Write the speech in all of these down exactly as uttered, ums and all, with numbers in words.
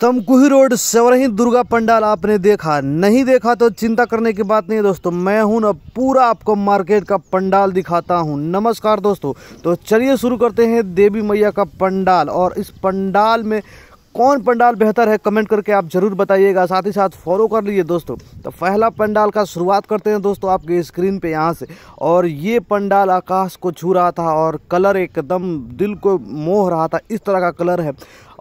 तमकुहीरोड़ सेवरही दुर्गा पंडाल आपने देखा, नहीं देखा तो चिंता करने की बात नहीं दोस्तों। मैं हूं अब पूरा आपको मार्केट का पंडाल दिखाता हूं। नमस्कार दोस्तों, तो चलिए शुरू करते हैं देवी मैया का पंडाल। और इस पंडाल में कौन पंडाल बेहतर है कमेंट करके आप ज़रूर बताइएगा, साथ ही साथ फॉलो कर लीजिए दोस्तों। तो पहला पंडाल का शुरुआत करते हैं दोस्तों आपके स्क्रीन पे यहाँ से। और ये पंडाल आकाश को छू रहा था और कलर एकदम दिल को मोह रहा था, इस तरह का कलर है।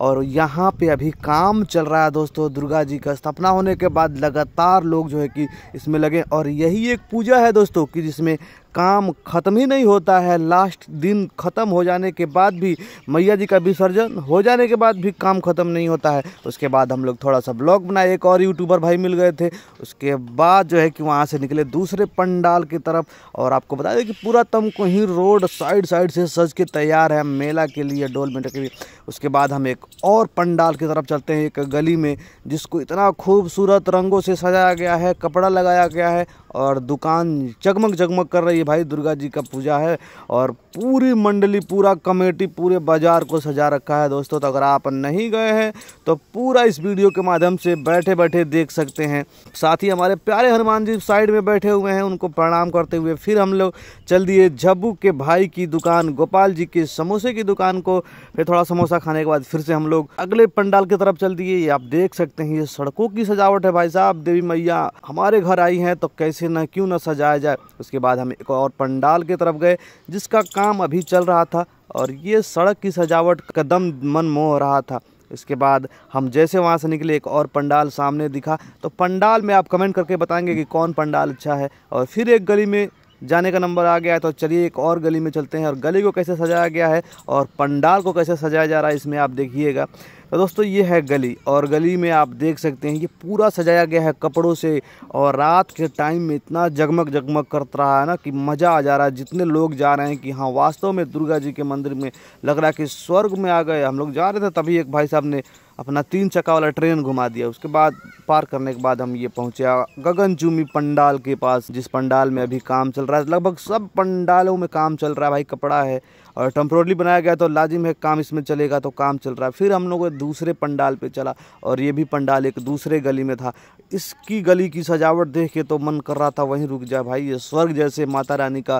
और यहाँ पे अभी काम चल रहा है दोस्तों। दुर्गा जी का स्थापना होने के बाद लगातार लोग जो है कि इसमें लगे, और यही एक पूजा है दोस्तों कि जिसमें काम ख़त्म ही नहीं होता है। लास्ट दिन ख़त्म हो जाने के बाद भी, मैया जी का विसर्जन हो जाने के बाद भी काम ख़त्म नहीं होता है। उसके बाद हम लोग थोड़ा सा ब्लॉग बनाए, एक और यूट्यूबर भाई मिल गए थे। उसके बाद जो है कि वहाँ से निकले दूसरे पंडाल की तरफ। और आपको बता दें कि पूरा तमकुहीरोड़ साइड साइड से सज के तैयार है मेला के लिए, डोल मेला के लिए। उसके बाद हम एक और पंडाल की तरफ चलते हैं, एक गली में, जिसको इतना खूबसूरत रंगों से सजाया गया है, कपड़ा लगाया गया है और दुकान जगमग जगमग कर रही है। भाई दुर्गा जी का पूजा है और पूरी मंडली, पूरा कमेटी, पूरे बाजार को सजा रखा है दोस्तों। तो अगर आप नहीं गए हैं तो पूरा इस वीडियो के माध्यम से बैठे बैठे देख सकते हैं। साथ ही हमारे प्यारे हनुमान जी साइड में बैठे हुए हैं, उनको प्रणाम करते हुए फिर हम लोग चल दिए झब्बू के भाई की दुकान, गोपाल जी के समोसे की दुकान को। फिर थोड़ा समोसा खाने के बाद फिर से हम लोग अगले पंडाल की तरफ चल दिए। आप देख सकते हैं ये सड़कों की सजावट है। भाई साहब, देवी मैया हमारे घर आई हैं तो कैसे न क्यों न सजाया जाए। उसके बाद हम एक और पंडाल की तरफ गए जिसका काम अभी चल रहा था, और ये सड़क की सजावट कदम मन मोह रहा था। इसके बाद हम जैसे वहाँ से निकले एक और पंडाल सामने दिखा। तो पंडाल में आप कमेंट करके बताएंगे कि कौन पंडाल अच्छा है। और फिर एक गली में जाने का नंबर आ गया है, तो चलिए एक और गली में चलते हैं और गली को कैसे सजाया गया है और पंडाल को कैसे सजाया जा रहा है इसमें आप देखिएगा। तो दोस्तों ये है गली, और गली में आप देख सकते हैं ये पूरा सजाया गया है कपड़ों से। और रात के टाइम में इतना जगमग जगमग कर रहा है ना कि मज़ा आ जा रहा है। जितने लोग जा रहे हैं कि हाँ, वास्तव में दुर्गा जी के मंदिर में लग रहा है कि स्वर्ग में आ गए। हम लोग जा रहे थे तभी एक भाई साहब ने अपना तीन चक्का वाला ट्रेन घुमा दिया। उसके बाद पार करने के बाद हम ये पहुँचे गगनचुम्बी पंडाल के पास, जिस पंडाल में अभी काम चल रहा है। लगभग सब पंडालों में काम चल रहा है भाई, कपड़ा है और टेम्प्रोरली बनाया गया तो लाजिम है काम इसमें चलेगा, तो काम चल रहा है। फिर हम लोग दूसरे पंडाल पे चला, और ये भी पंडाल एक दूसरे गली में था। इसकी गली की सजावट देख के तो मन कर रहा था वहीं रुक जाए भाई, ये स्वर्ग जैसे माता रानी का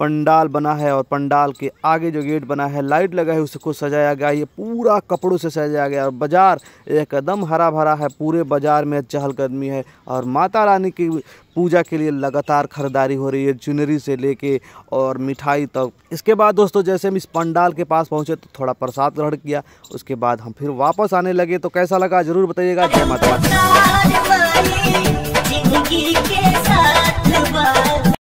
पंडाल बना है। और पंडाल के आगे जो गेट बना है, लाइट लगा है, उसको सजाया गया। ये पूरा कपड़ों से सजाया गया और बाज़ार एकदम हरा भरा है। पूरे बाज़ार में चहलकदमी है और माता रानी की पूजा के लिए लगातार खरीदारी हो रही है, चुनरी से लेके और मिठाई तक। तो इसके बाद दोस्तों जैसे हम इस पंडाल के पास पहुंचे तो थोड़ा प्रसाद ग्रहण किया। उसके बाद हम फिर वापस आने लगे। तो कैसा लगा ज़रूर बताइएगा। जय माता दी।